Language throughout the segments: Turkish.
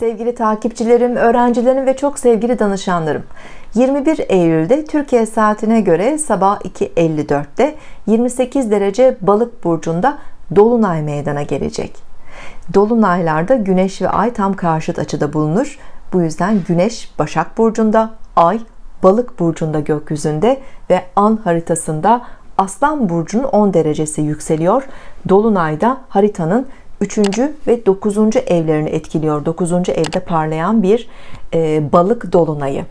Sevgili takipçilerim, öğrencilerim ve çok sevgili danışanlarım, 21 Eylül'de Türkiye saatine göre sabah 2:54'te 28 derece Balık burcunda Dolunay meydana gelecek. Dolunaylarda Güneş ve Ay tam karşıt açıda bulunur. Bu yüzden Güneş Başak burcunda, Ay Balık burcunda gökyüzünde ve an haritasında Aslan burcunun 10 derecesi yükseliyor. Dolunayda haritanın 3. ve 9. evlerini etkiliyor. 9. evde parlayan bir Balık dolunayı.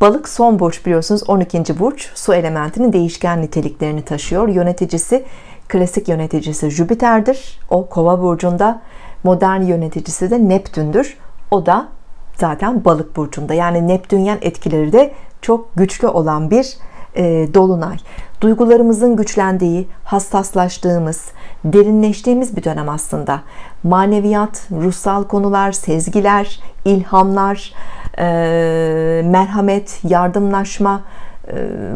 Balık son burç, biliyorsunuz 12. burç. Su elementinin değişken niteliklerini taşıyor. Yöneticisi, klasik yöneticisi Jüpiter'dir. O Kova burcunda. Modern yöneticisi de Neptün'dür. O da zaten Balık burcunda. Yani Neptünyen etkileri de çok güçlü olan bir dolunay. Duygularımızın güçlendiği, hassaslaştığımız, derinleştiğimiz bir dönem aslında. Maneviyat, ruhsal konular, sezgiler, ilhamlar, merhamet, yardımlaşma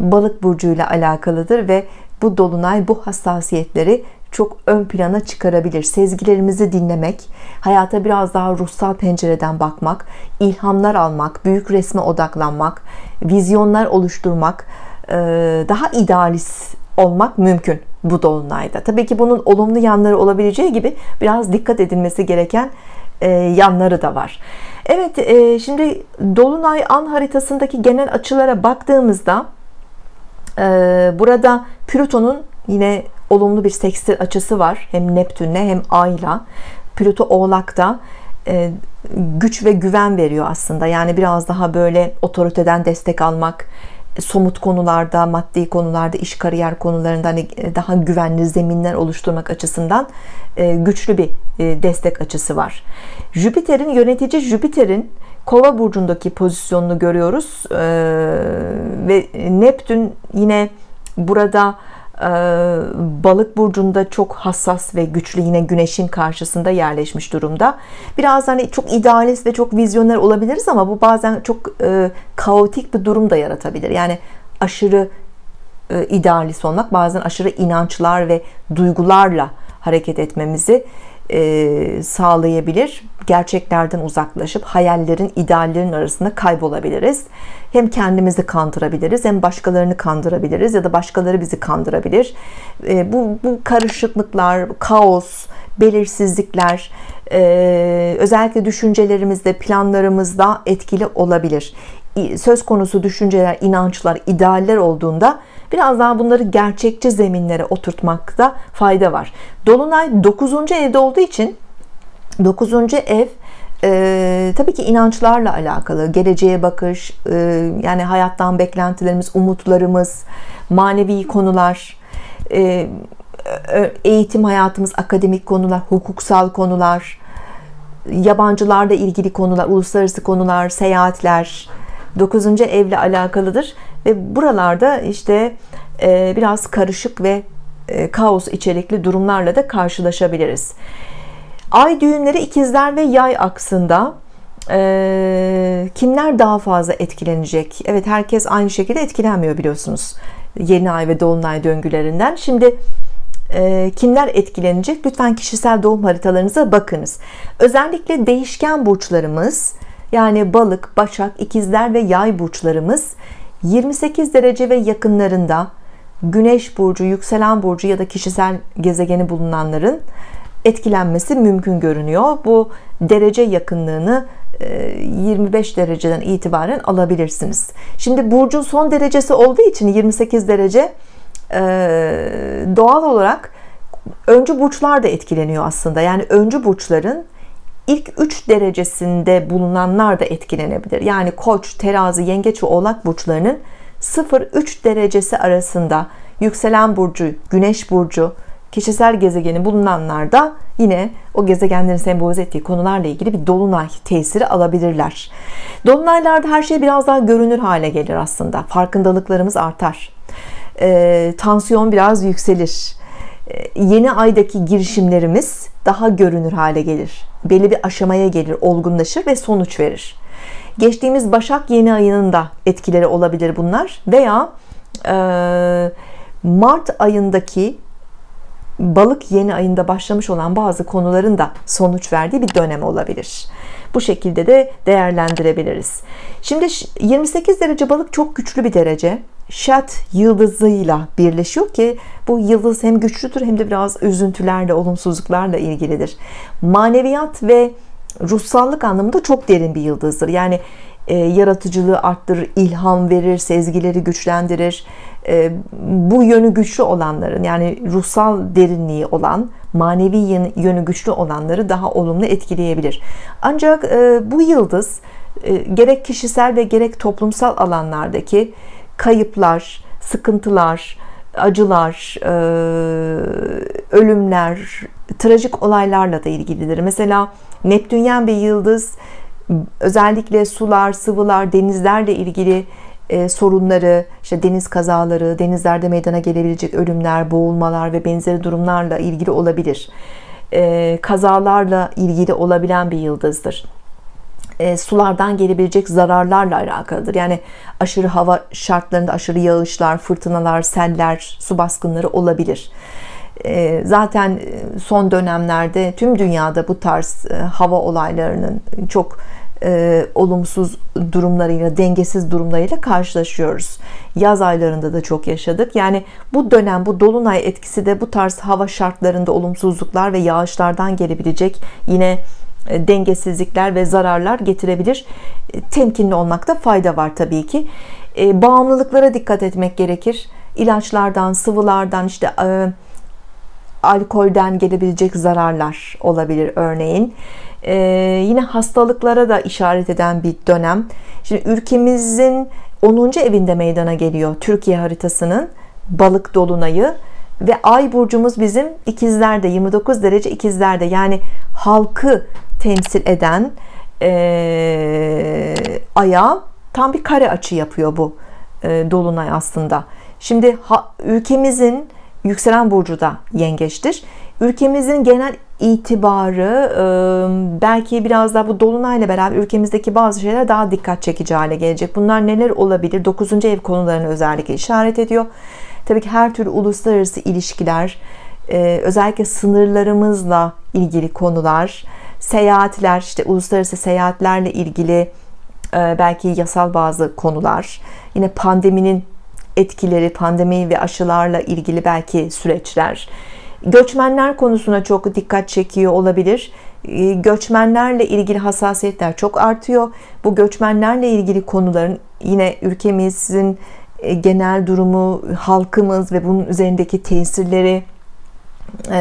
Balık burcuyla alakalıdır ve bu dolunay bu hassasiyetleri çok ön plana çıkarabilir. Sezgilerimizi dinlemek, hayata biraz daha ruhsal pencereden bakmak, ilhamlar almak, büyük resme odaklanmak, vizyonlar oluşturmak, daha idealist olmak mümkün bu dolunayda. Tabii ki bunun olumlu yanları olabileceği gibi biraz dikkat edilmesi gereken yanları da var. Evet, şimdi dolunay an haritasındaki genel açılara baktığımızda burada Plüto'nun yine olumlu bir sekstil açısı var. Hem Neptün'le hem Ay'la. Plüto Oğlak'ta güç ve güven veriyor aslında. Yani biraz daha böyle otoriteden destek almak, somut konularda, maddi konularda, iş kariyer konularında hani daha güvenli zeminler oluşturmak açısından güçlü bir destek açısı var. Jüpiter'in, yönetici Jüpiter'in Kova burcundaki pozisyonunu görüyoruz ve Neptün yine burada Balık burcunda çok hassas ve güçlü, yine Güneş'in karşısında yerleşmiş durumda. Biraz hani çok idealist ve çok vizyoner olabiliriz ama bu bazen çok kaotik bir durum da yaratabilir. Yani aşırı idealist olmak, bazen aşırı inançlar ve duygularla hareket etmemizi sağlayabilir. Gerçeklerden uzaklaşıp hayallerin, ideallerin arasında kaybolabiliriz. Hem kendimizi kandırabiliriz, hem başkalarını kandırabiliriz ya da başkaları bizi kandırabilir. Bu karışıklıklar, kaos, belirsizlikler özellikle düşüncelerimizde, planlarımızda etkili olabilir. Söz konusu düşünceler, inançlar, idealler olduğunda biraz daha bunları gerçekçi zeminlere oturtmakta fayda var. Dolunay 9. evde olduğu için 9. ev tabii ki inançlarla alakalı, geleceğe bakış, yani hayattan beklentilerimiz, umutlarımız, manevi konular, eğitim hayatımız, akademik konular, hukuksal konular, yabancılarla ilgili konular, uluslararası konular, seyahatler 9. evle alakalıdır ve buralarda işte biraz karışık ve kaos içerikli durumlarla da karşılaşabiliriz. Ay düğümleri ikizler ve yay aksında. Kimler daha fazla etkilenecek? Evet, herkes aynı şekilde etkilenmiyor biliyorsunuz yeni ay ve dolunay döngülerinden. Şimdi kimler etkilenecek? Lütfen kişisel doğum haritalarınıza bakınız. Özellikle değişken burçlarımız, yani Balık, Başak, İkizler ve Yay burçlarımız 28 derece ve yakınlarında Güneş burcu, yükselen burcu ya da kişisel gezegeni bulunanların etkilenmesi mümkün görünüyor. Bu derece yakınlığını 25 dereceden itibaren alabilirsiniz. Şimdi burcun son derecesi olduğu için 28 derece doğal olarak öncü burçlar da etkileniyor aslında. Yani öncü burçların İlk 3 derecesinde bulunanlar da etkilenebilir. Yani Koç, Terazi, Yengeç ve Oğlak burçlarının 0-3 derecesi arasında yükselen burcu, Güneş burcu, kişisel gezegeni bulunanlar da yine o gezegenlerin sembolize ettiği konularla ilgili bir dolunay tesiri alabilirler. Dolunaylarda her şey biraz daha görünür hale gelir aslında. Farkındalıklarımız artar. Tansiyon biraz yükselir. Yeni aydaki girişimlerimiz daha görünür hale gelir. Belli bir aşamaya gelir, olgunlaşır ve sonuç verir. Geçtiğimiz Başak yeni ayının da etkileri olabilir bunlar. Veya Mart ayındaki Balık yeni ayında başlamış olan bazı konuların da sonuç verdiği bir dönem olabilir. Bu şekilde de değerlendirebiliriz. Şimdi 28 derece balık çok güçlü bir derece. Şat yıldızıyla birleşiyor ki bu yıldız hem güçlüdür hem de biraz üzüntülerle, olumsuzluklarla ilgilidir. Maneviyat ve ruhsallık anlamında çok derin bir yıldızdır. Yani yaratıcılığı arttırır, ilham verir, sezgileri güçlendirir. Bu yönü güçlü olanların, yani ruhsal derinliği olan, manevi yönü güçlü olanları daha olumlu etkileyebilir. Ancak bu yıldız gerek kişisel ve gerek toplumsal alanlardaki kayıplar, sıkıntılar, acılar, ölümler, trajik olaylarla da ilgilidir. Mesela Neptünyen bir yıldız özellikle sular, sıvılar, denizlerle ilgili sorunları, işte deniz kazaları, denizlerde meydana gelebilecek ölümler, boğulmalar ve benzeri durumlarla ilgili olabilir. Kazalarla ilgili olabilen bir yıldızdır. Sulardan gelebilecek zararlarla alakalıdır. Yani aşırı hava şartlarında aşırı yağışlar, fırtınalar, seller, su baskınları olabilir. Zaten son dönemlerde tüm dünyada bu tarz hava olaylarının çok olumsuz durumlarıyla, dengesiz durumlarıyla karşılaşıyoruz. Yaz aylarında da çok yaşadık. Yani bu dönem, bu dolunay etkisi de bu tarz hava şartlarında olumsuzluklar ve yağışlardan gelebilecek yine dengesizlikler ve zararlar getirebilir. Temkinli olmakta fayda var tabii ki. Bağımlılıklara dikkat etmek gerekir. İlaçlardan, sıvılardan, işte alkolden gelebilecek zararlar olabilir örneğin. Yine hastalıklara da işaret eden bir dönem. Şimdi ülkemizin 10. evinde meydana geliyor Türkiye haritasının balık dolunayı ve ay burcumuz bizim ikizlerde, 29 derece ikizlerde, yani halkı temsil eden aya tam bir kare açı yapıyor bu dolunay aslında. Şimdi ülkemizin yükselen burcu da yengeçtir. Ülkemizin genel itibarı belki biraz daha bu dolunayla beraber ülkemizdeki bazı şeyler daha dikkat çekici hale gelecek. Bunlar neler olabilir? 9. ev konularını özellikle işaret ediyor. Tabii ki her türlü uluslararası ilişkiler, özellikle sınırlarımızla ilgili konular, seyahatler, işte uluslararası seyahatlerle ilgili belki yasal bazı konular, yine pandeminin etkileri, pandemi ve aşılarla ilgili belki süreçler. Göçmenler konusuna çok dikkat çekiyor olabilir. Göçmenlerle ilgili hassasiyetler çok artıyor. Bu göçmenlerle ilgili konuların yine ülkemizin genel durumu, halkımız ve bunun üzerindeki tesirleri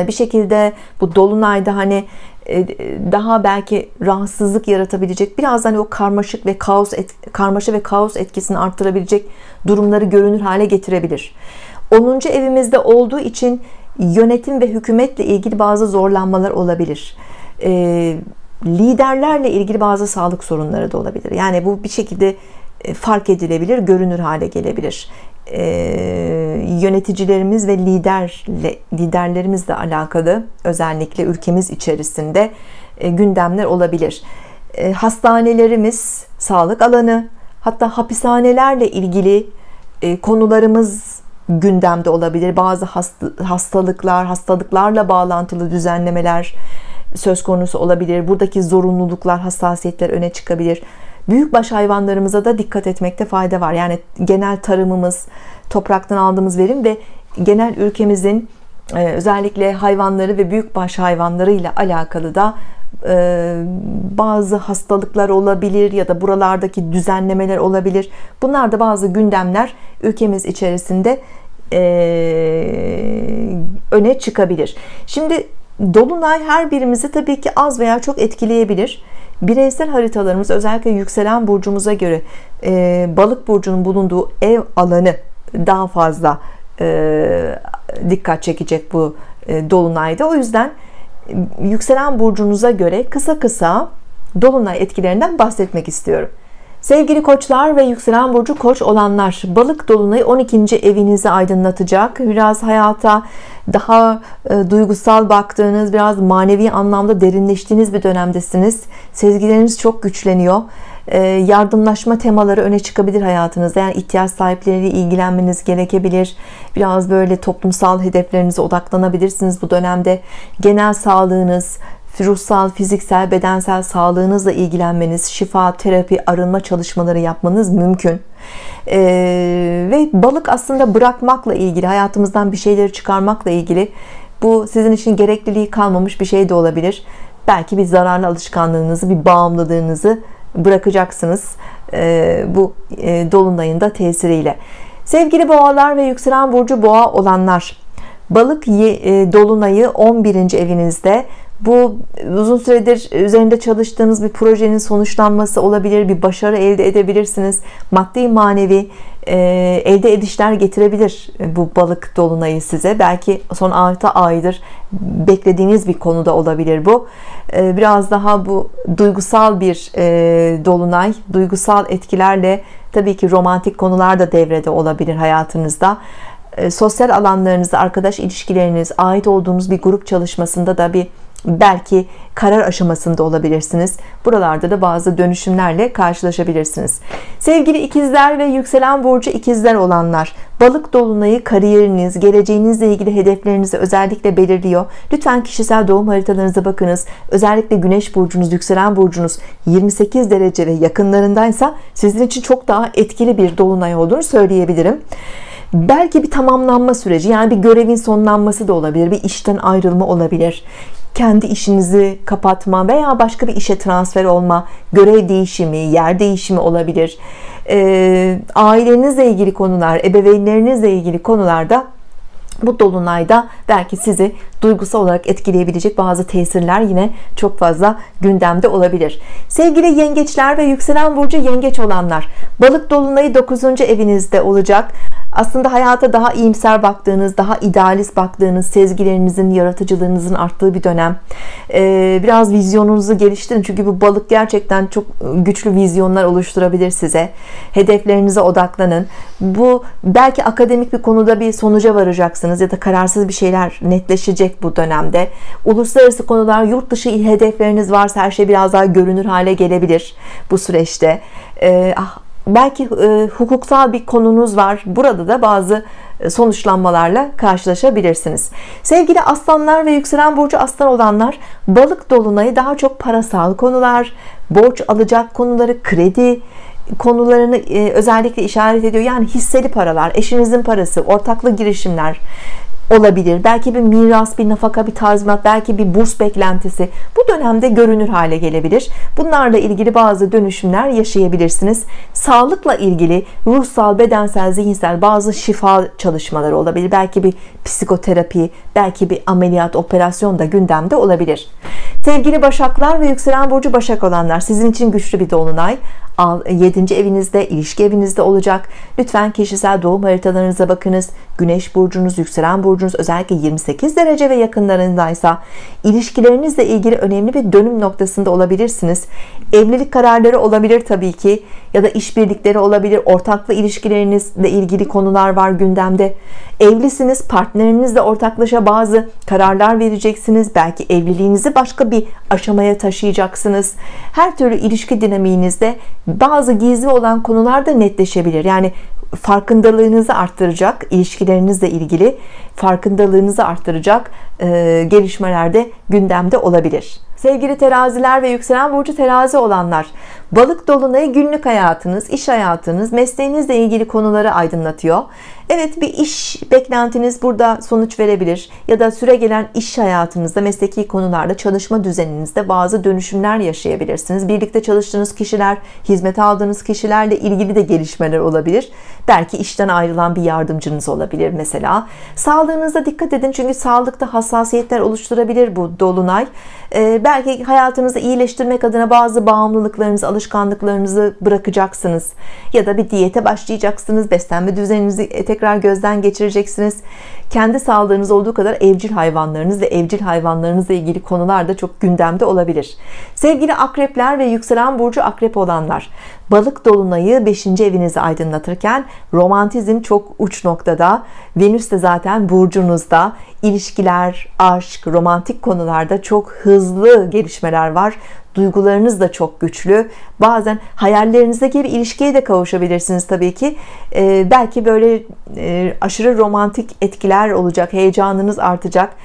bir şekilde bu dolunayda hani daha belki rahatsızlık yaratabilecek, biraz hani o karmaşa ve kaos etkisini arttırabilecek durumları görünür hale getirebilir. 10. evimizde olduğu için yönetim ve hükümetle ilgili bazı zorlanmalar olabilir. Liderlerle ilgili bazı sağlık sorunları da olabilir. Yani bu bir şekilde fark edilebilir, görünür hale gelebilir. Yöneticilerimiz ve liderlerimizle alakalı özellikle ülkemiz içerisinde gündemler olabilir. Hastanelerimiz, sağlık alanı, hatta hapishanelerle ilgili konularımız gündemde olabilir. Bazı hastalıklarla bağlantılı düzenlemeler söz konusu olabilir. Buradaki zorunluluklar, hassasiyetler öne çıkabilir. Büyükbaş hayvanlarımıza da dikkat etmekte fayda var. Yani genel tarımımız, topraktan aldığımız verim ve genel ülkemizin özellikle hayvanları ve büyükbaş hayvanlarıyla alakalı da bazı hastalıklar olabilir ya da buralardaki düzenlemeler olabilir. Bunlar da bazı gündemler ülkemiz içerisinde öne çıkabilir. Şimdi dolunay her birimizi tabii ki az veya çok etkileyebilir. Bireysel haritalarımız özellikle yükselen burcumuza göre balık burcunun bulunduğu ev alanı daha fazla dikkat çekecek bu dolunayda. O yüzden yükselen burcunuza göre kısa kısa dolunay etkilerinden bahsetmek istiyorum. Sevgili koçlar ve yükselen burcu koç olanlar, balık dolunayı 12. evinizi aydınlatacak. Biraz hayata daha duygusal baktığınız, biraz manevi anlamda derinleştiğiniz bir dönemdesiniz. Sezgileriniz çok güçleniyor. Yardımlaşma temaları öne çıkabilir hayatınızda. Yani ihtiyaç sahipleriyle ilgilenmeniz gerekebilir. Biraz böyle toplumsal hedeflerinize odaklanabilirsiniz bu dönemde. Genel sağlığınız, ruhsal, fiziksel, bedensel sağlığınızla ilgilenmeniz, şifa, terapi, arınma çalışmaları yapmanız mümkün. Ve balık aslında bırakmakla ilgili, hayatımızdan bir şeyleri çıkarmakla ilgili. Bu sizin için gerekliliği kalmamış bir şey de olabilir. Belki bir zararlı alışkanlığınızı, bir bağımlılığınızı bırakacaksınız bu dolunayın da tesiriyle. Sevgili boğalar ve yükselen burcu boğa olanlar, balık dolunayı 11. evinizde. Bu uzun süredir üzerinde çalıştığınız bir projenin sonuçlanması olabilir, bir başarı elde edebilirsiniz. Maddi manevi elde edişler getirebilir bu balık dolunayı size. Belki son 6 aydır beklediğiniz bir konuda olabilir bu. Biraz daha bu duygusal bir dolunay, duygusal etkilerle tabii ki romantik konular da devrede olabilir hayatınızda. Sosyal alanlarınızda, arkadaş ilişkileriniz, ait olduğunuz bir grup çalışmasında da bir belki karar aşamasında olabilirsiniz. Buralarda da bazı dönüşümlerle karşılaşabilirsiniz. Sevgili ikizler ve yükselen burcu ikizler olanlar, balık dolunayı kariyeriniz, geleceğinizle ilgili hedeflerinizi özellikle belirliyor. Lütfen kişisel doğum haritalarınıza bakınız. Özellikle güneş burcunuz, yükselen burcunuz 28 derece ve yakınlarındaysa sizin için çok daha etkili bir dolunay olduğunu söyleyebilirim. Belki bir tamamlanma süreci, yani bir görevin sonlanması da olabilir, bir işten ayrılma olabilir. Kendi işinizi kapatma veya başka bir işe transfer olma, görev değişimi, yer değişimi olabilir. Ailenizle ilgili konular, ebeveynlerinizle ilgili konularda bu dolunayda belki sizi duygusal olarak etkileyebilecek bazı tesirler yine çok fazla gündemde olabilir. Sevgili yengeçler ve yükselen burcu yengeç olanlar, balık dolunayı 9. evinizde olacak. Aslında hayata daha iyimser baktığınız, daha idealist baktığınız, sezgilerinizin, yaratıcılığınızın arttığı bir dönem. Biraz vizyonunuzu geliştirin. Çünkü bu balık gerçekten çok güçlü vizyonlar oluşturabilir size. Hedeflerinize odaklanın. Bu belki akademik bir konuda bir sonuca varacaksınız ya da kararsız bir şeyler netleşecek bu dönemde. Uluslararası konular, yurt dışı hedefleriniz varsa her şey biraz daha görünür hale gelebilir bu süreçte. Belki hukuksal bir konunuz var. Burada da bazı sonuçlanmalarla karşılaşabilirsiniz. Sevgili aslanlar ve yükselen burcu aslan olanlar, balık dolunayı daha çok parasal konular, borç alacak konuları, kredi konularını özellikle işaret ediyor. Yani hisseli paralar, eşinizin parası, ortaklı girişimler olabilir. Belki bir miras, bir nafaka, bir tazminat, belki bir burs beklentisi bu dönemde görünür hale gelebilir. Bunlarla ilgili bazı dönüşümler yaşayabilirsiniz. Sağlıkla ilgili ruhsal, bedensel, zihinsel bazı şifa çalışmaları olabilir. Belki bir psikoterapi, belki bir ameliyat, operasyon da gündemde olabilir. Sevgili başaklar ve yükselen burcu başak olanlar, sizin için güçlü bir dolunay. 7. evinizde, ilişki evinizde olacak. Lütfen kişisel doğum haritalarınıza bakınız. Güneş burcunuz, yükselen burcunuz özellikle 28 derece ve yakınlarındaysa ilişkilerinizle ilgili önemli bir dönüm noktasında olabilirsiniz. Evlilik kararları olabilir tabii ki, ya da işbirlikleri olabilir. Ortaklı ilişkilerinizle ilgili konular var gündemde. Evlisiniz, partnerinizle ortaklaşa bazı kararlar vereceksiniz. Belki evliliğinizi başka bir aşamaya taşıyacaksınız. Her türlü ilişki dinamiğinizde bazı gizli olan konular da netleşebilir. Yani farkındalığınızı arttıracak, ilişkilerinizle ilgili farkındalığınızı arttıracak gelişmeler de gündemde olabilir. Sevgili teraziler ve yükselen burcu terazi olanlar, balık dolunayı günlük hayatınız, iş hayatınız, mesleğinizle ilgili konuları aydınlatıyor. Evet, bir iş beklentiniz burada sonuç verebilir ya da süregelen iş hayatınızda, mesleki konularda, çalışma düzeninizde bazı dönüşümler yaşayabilirsiniz. Birlikte çalıştığınız kişiler, hizmet aldığınız kişilerle ilgili de gelişmeler olabilir. Belki işten ayrılan bir yardımcınız olabilir mesela. Sağlığınıza dikkat edin, çünkü sağlıkta hassasiyetler oluşturabilir bu dolunay. Belki hayatınızı iyileştirmek adına bazı bağımlılıklarınızı, alışkanlıklarınızı bırakacaksınız. Ya da bir diyete başlayacaksınız. Beslenme düzeninizi tekrar gözden geçireceksiniz. Kendi sağlığınız olduğu kadar evcil hayvanlarınız ve evcil hayvanlarınızla ilgili konular da çok gündemde olabilir. Sevgili akrepler ve yükselen burcu akrep olanlar, Balık dolunayı 5. evinizi aydınlatırken romantizm çok uç noktada. Venüs de zaten burcunuzda. İlişkiler, aşk, romantik konularda çok hızlı gelişmeler var. Duygularınız da çok güçlü. Bazen hayallerinizdeki bir ilişkiye de kavuşabilirsiniz tabii ki. Belki böyle aşırı romantik etkiler olacak. Heyecanınız artacak.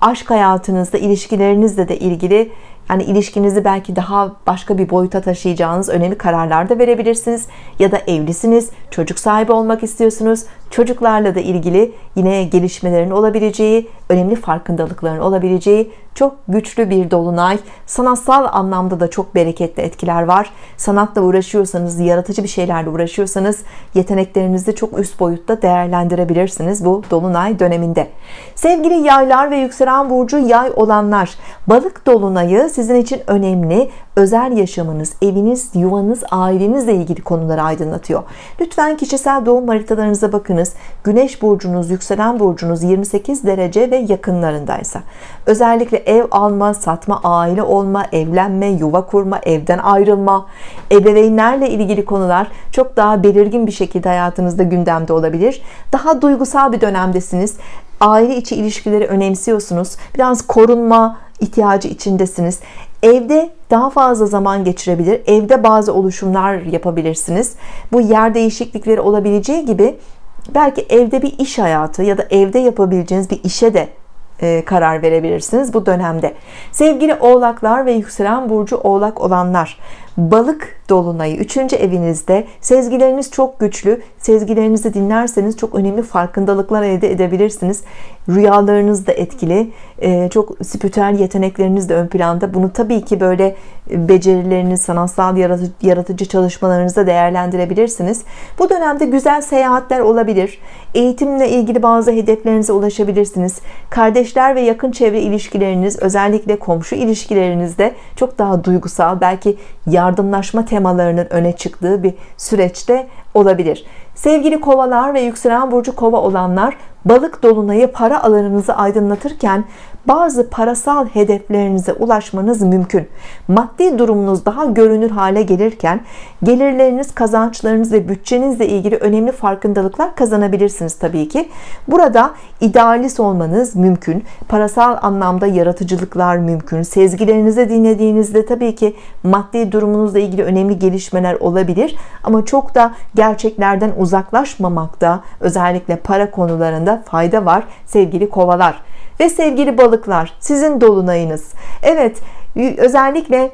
Aşk hayatınızda, ilişkilerinizle de ilgili, yani ilişkinizi belki daha başka bir boyuta taşıyacağınız önemli kararlar da verebilirsiniz. Ya da evlisiniz, çocuk sahibi olmak istiyorsunuz. Çocuklarla da ilgili yine gelişmelerin olabileceği, önemli farkındalıkların olabileceği çok güçlü bir dolunay. Sanatsal anlamda da çok bereketli etkiler var. Sanatla uğraşıyorsanız, yaratıcı bir şeylerle uğraşıyorsanız yeteneklerinizi çok üst boyutta değerlendirebilirsiniz bu dolunay döneminde. Sevgili yaylar ve yükselen burcu yay olanlar, balık dolunayı sizin için önemli. Özel yaşamınız, eviniz, yuvanız, ailenizle ilgili konuları aydınlatıyor. Lütfen kişisel doğum haritalarınıza bakınız. Güneş burcunuz, yükselen burcunuz 28 derece ve yakınlarındaysa. Özellikle ev alma, satma, aile olma, evlenme, yuva kurma, evden ayrılma, ebeveynlerle ilgili konular çok daha belirgin bir şekilde hayatınızda gündemde olabilir. Daha duygusal bir dönemdesiniz. Aile içi ilişkileri önemsiyorsunuz. Biraz korunma ihtiyacı içindesiniz. Evde daha fazla zaman geçirebilir. Evde bazı oluşumlar yapabilirsiniz. Bu yer değişiklikleri olabileceği gibi belki evde bir iş hayatı ya da evde yapabileceğiniz bir işe de karar verebilirsiniz bu dönemde. Sevgili oğlaklar ve yükselen burcu oğlak olanlar, balık dolunayı 3. evinizde, sezgileriniz çok güçlü. Sezgilerinizi dinlerseniz çok önemli farkındalıklar elde edebilirsiniz. Rüyalarınız da etkili. Çok spiritüel yetenekleriniz de ön planda. Bunu tabii ki böyle becerileriniz, sanatsal yaratıcı çalışmalarınızda değerlendirebilirsiniz. Bu dönemde güzel seyahatler olabilir. Eğitimle ilgili bazı hedeflerinize ulaşabilirsiniz. Kardeşler ve yakın çevre ilişkileriniz, özellikle komşu ilişkilerinizde çok daha duygusal, belki yardımlaşma temalarının öne çıktığı bir süreçte olabilir. Sevgili kovalar ve yükselen burcu kova olanlar, balık dolunayı para alanınızı aydınlatırken bazı parasal hedeflerinize ulaşmanız mümkün. Maddi durumunuz daha görünür hale gelirken gelirleriniz, kazançlarınız ve bütçenizle ilgili önemli farkındalıklar kazanabilirsiniz tabii ki. Burada idealist olmanız mümkün. Parasal anlamda yaratıcılıklar mümkün. Sezgilerinizi dinlediğinizde tabii ki maddi durumunuzla ilgili önemli gelişmeler olabilir. Ama çok da gerçeklerden uzaklaşmamakta, özellikle para konularında fayda var sevgili kovalar. Ve sevgili balıklar, sizin dolunayınız. Evet, özellikle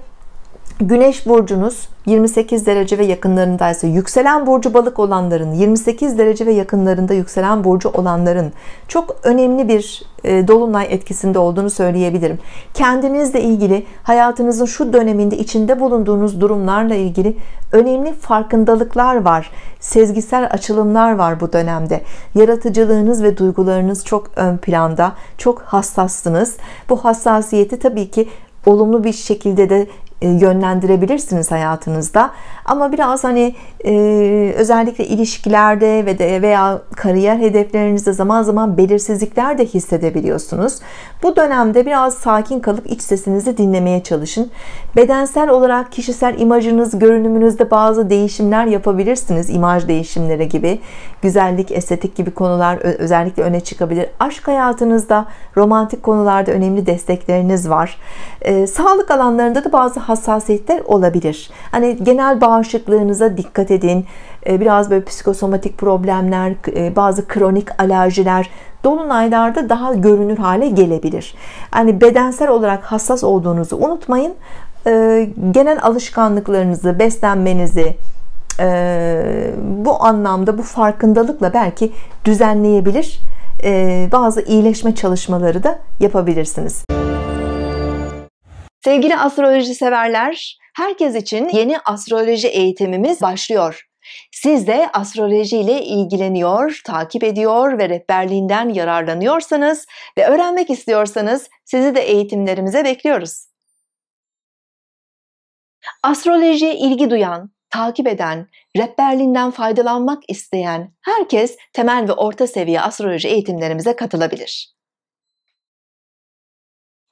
güneş burcunuz 28 derece ve yakınlarındaysa, yükselen burcu balık olanların, 28 derece ve yakınlarında yükselen burcu olanların çok önemli bir dolunay etkisinde olduğunu söyleyebilirim. Kendinizle ilgili, hayatınızın şu döneminde içinde bulunduğunuz durumlarla ilgili önemli farkındalıklar var. Sezgisel açılımlar var bu dönemde. Yaratıcılığınız ve duygularınız çok ön planda, çok hassassınız. Bu hassasiyeti tabii ki olumlu bir şekilde de yönlendirebilirsiniz hayatınızda. Ama biraz hani özellikle ilişkilerde veya kariyer hedeflerinizde zaman zaman belirsizlikler de hissedebiliyorsunuz. Bu dönemde biraz sakin kalıp iç sesinizi dinlemeye çalışın. Bedensel olarak kişisel imajınız, görünümünüzde bazı değişimler yapabilirsiniz. İmaj değişimleri gibi, güzellik, estetik gibi konular özellikle öne çıkabilir. Aşk hayatınızda, romantik konularda önemli destekleriniz var. Sağlık alanlarında da bazı hassasiyetler olabilir. Hani genel bağışıklığınıza dikkat edin. Biraz böyle psikosomatik problemler, bazı kronik alerjiler dolunaylarda daha görünür hale gelebilir. Hani bedensel olarak hassas olduğunuzu unutmayın. Genel alışkanlıklarınızı, beslenmenizi bu anlamda, bu farkındalıkla belki düzenleyebilir. Bazı iyileşme çalışmaları da yapabilirsiniz. Sevgili astroloji severler, herkes için yeni astroloji eğitimimiz başlıyor. Siz de astroloji ile ilgileniyor, takip ediyor ve rehberliğinden yararlanıyorsanız ve öğrenmek istiyorsanız sizi de eğitimlerimize bekliyoruz. Astrolojiye ilgi duyan, takip eden, rehberliğinden faydalanmak isteyen herkes temel ve orta seviye astroloji eğitimlerimize katılabilir.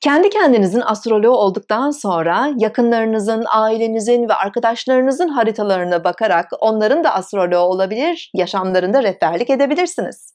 Kendi kendinizin astroloğu olduktan sonra yakınlarınızın, ailenizin ve arkadaşlarınızın haritalarına bakarak onların da astroloğu olabilir, yaşamlarında rehberlik edebilirsiniz.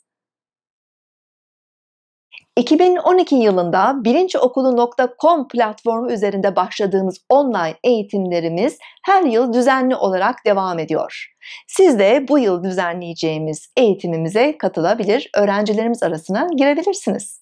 2012 yılında bilincokulu.com platformu üzerinde başladığımız online eğitimlerimiz her yıl düzenli olarak devam ediyor. Siz de bu yıl düzenleyeceğimiz eğitimimize katılabilir, öğrencilerimiz arasına girebilirsiniz.